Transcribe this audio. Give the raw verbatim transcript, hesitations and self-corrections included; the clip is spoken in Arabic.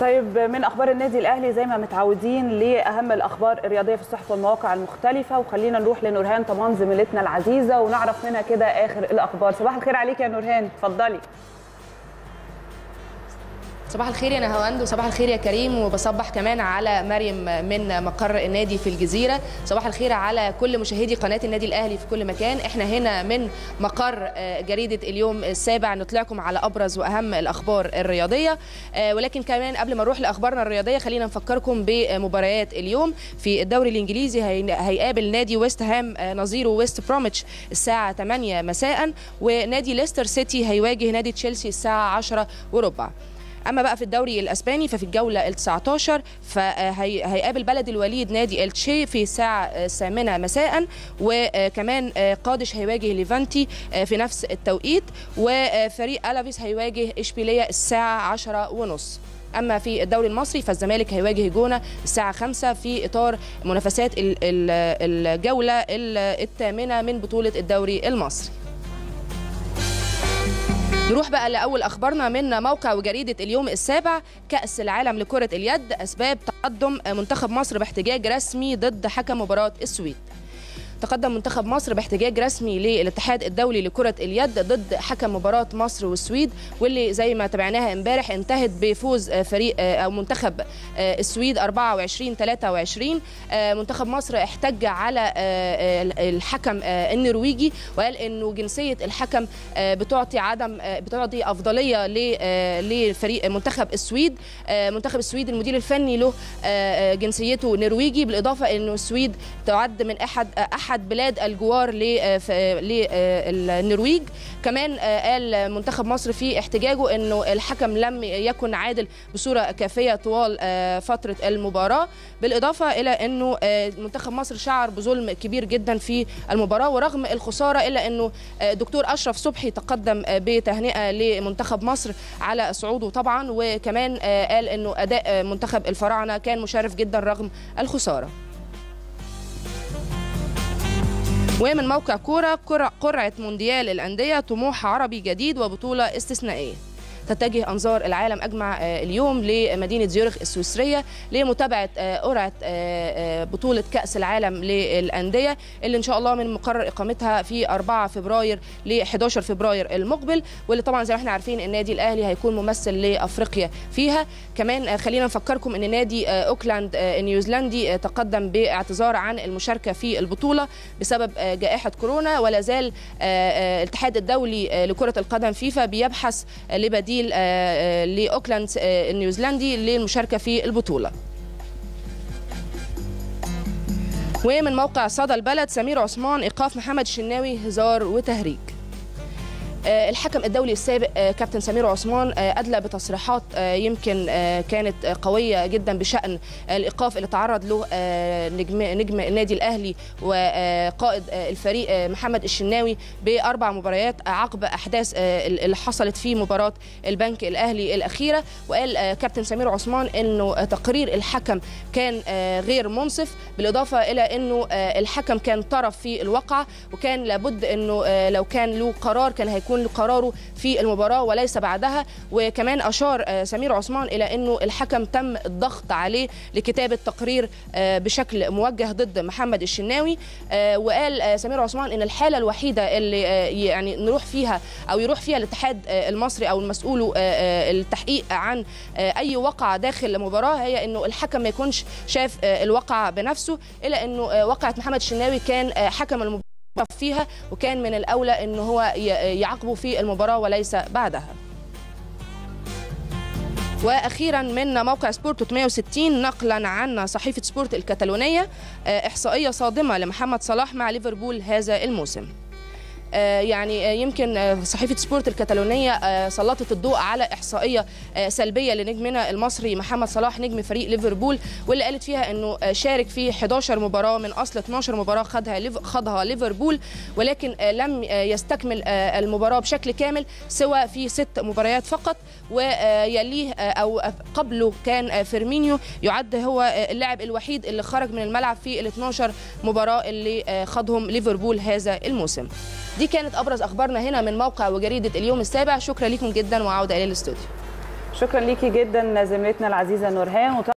طيب من اخبار النادي الاهلي زي ما متعودين لاهم الاخبار الرياضيه في الصحف والمواقع المختلفه، وخلينا نروح لنورهان طبعا زميلتنا العزيزه ونعرف منها كده اخر الاخبار. صباح الخير عليك يا نورهان، اتفضلي. صباح الخير يا نهاوند وصباح الخير يا كريم، وبصبح كمان على مريم من مقر النادي في الجزيرة. صباح الخير على كل مشاهدي قناة النادي الأهلي في كل مكان. احنا هنا من مقر جريدة اليوم السابع نطلعكم على أبرز وأهم الأخبار الرياضية، ولكن كمان قبل ما نروح لأخبارنا الرياضية خلينا نفكركم بمباريات اليوم. في الدوري الإنجليزي هيقابل نادي ويست هام نظيره ويست بروميتش الساعة ثمانية مساء، ونادي ليستر سيتي هيواجه نادي تشيلسي الساعة عشرة وربع. اما بقى في الدوري الاسباني ففي الجوله التاسعة عشر فهيقابل بلد الوليد نادي ألتشي في الساعه الثامنة مساء، وكمان قادش هيواجه ليفانتي في نفس التوقيت، وفريق ألافيس هيواجه إشبيلية الساعه عشرة وثلاثين. اما في الدوري المصري فالزمالك هيواجه جونة الساعه خمسة في اطار منافسات الجوله الثامنة من بطوله الدوري المصري. نروح بقى لأول أخبارنا من موقع وجريدة اليوم السابع. كأس العالم لكرة اليد، أسباب تقدم منتخب مصر باحتجاج رسمي ضد حكم مباراة السويد. تقدم منتخب مصر باحتجاج رسمي للاتحاد الدولي لكرة اليد ضد حكم مباراة مصر والسويد، واللي زي ما تابعناها امبارح انتهت بفوز فريق او منتخب السويد أربعة وعشرين ثلاثة وعشرين. منتخب مصر احتج على الحكم النرويجي وقال انه جنسية الحكم بتعطي عدم بتعطي افضلية لفريق منتخب السويد. منتخب السويد المدير الفني له جنسيته نرويجي، بالاضافة انه السويد تعد من احد احد بلاد الجوار للنرويج. كمان قال منتخب مصر في احتجاجه انه الحكم لم يكن عادل بصوره كافيه طوال فتره المباراه، بالاضافه الى انه منتخب مصر شعر بظلم كبير جدا في المباراه. ورغم الخساره الا انه الدكتور اشرف صبحي تقدم بتهنئه لمنتخب مصر على صعوده طبعا، وكمان قال انه اداء منتخب الفراعنه كان مشرف جدا رغم الخساره. ومن موقع كورة، قرعة مونديال الأندية، طموح عربي جديد وبطولة استثنائية. تتجه أنظار العالم أجمع اليوم لمدينة زيورخ السويسرية لمتابعة قرعة بطولة كأس العالم للأندية اللي إن شاء الله من مقرر إقامتها في أربعة فبراير ل أحد عشر فبراير المقبل، واللي طبعا زي ما احنا عارفين النادي الأهلي هيكون ممثل لأفريقيا فيها. كمان خلينا نفكركم إن نادي أوكلاند النيوزيلندي تقدم باعتذار عن المشاركة في البطولة بسبب جائحة كورونا، ولا زال الاتحاد الدولي لكرة القدم فيفا بيبحث لبديل لأوكلاند النيوزيلندي للمشاركة في البطولة. ومن موقع صدى البلد، سمير عثمان إيقاف محمد شناوي هزار وتهريج. الحكم الدولي السابق كابتن سمير عثمان أدلى بتصريحات يمكن كانت قوية جدا بشأن الإيقاف اللي تعرض له نجم, نجم النادي الأهلي وقائد الفريق محمد الشناوي بأربع مباريات عقب أحداث اللي حصلت في مباراة البنك الأهلي الأخيرة. وقال كابتن سمير عثمان أنه تقرير الحكم كان غير منصف، بالإضافة إلى أنه الحكم كان طرف في الواقعة، وكان لابد أنه لو كان له قرار كان هيكون لقراره في المباراة وليس بعدها. وكمان أشار سمير عثمان إلى أنه الحكم تم الضغط عليه لكتابة تقرير بشكل موجه ضد محمد الشناوي. وقال سمير عثمان أن الحالة الوحيدة اللي يعني نروح فيها أو يروح فيها الاتحاد المصري أو المسؤول التحقيق عن أي وقعة داخل مباراة هي أنه الحكم ما يكونش شاف الوقعة بنفسه، إلا أنه وقعة محمد الشناوي كان حكم المباراة فيها وكان من الأولى أنه هو يعاقبه في المباراة وليس بعدها. واخيرا من موقع سبورت مئة وستين، نقلا عن صحيفة سبورت الكتالونية، إحصائية صادمة لمحمد صلاح مع ليفربول هذا الموسم. يعني يمكن صحيفة سبورت الكتالونية سلطت الضوء على إحصائية سلبية لنجمنا المصري محمد صلاح نجم فريق ليفربول، واللي قالت فيها أنه شارك في إحدى عشرة مباراة من أصل اثنا عشر مباراة خدها خضها ليفربول، ولكن لم يستكمل المباراة بشكل كامل سوى في ست مباريات فقط. ويليه أو قبله كان فيرمينيو يعد هو اللاعب الوحيد اللي خرج من الملعب في ال اثنا عشر مباراة اللي خضهم ليفربول هذا الموسم. دي كانت أبرز أخبارنا هنا من موقع وجريدة اليوم السابع. شكرا لكم جدا وعودة إلى الاستوديو. شكرا ليكي جدا زميلتنا العزيزه نورهان.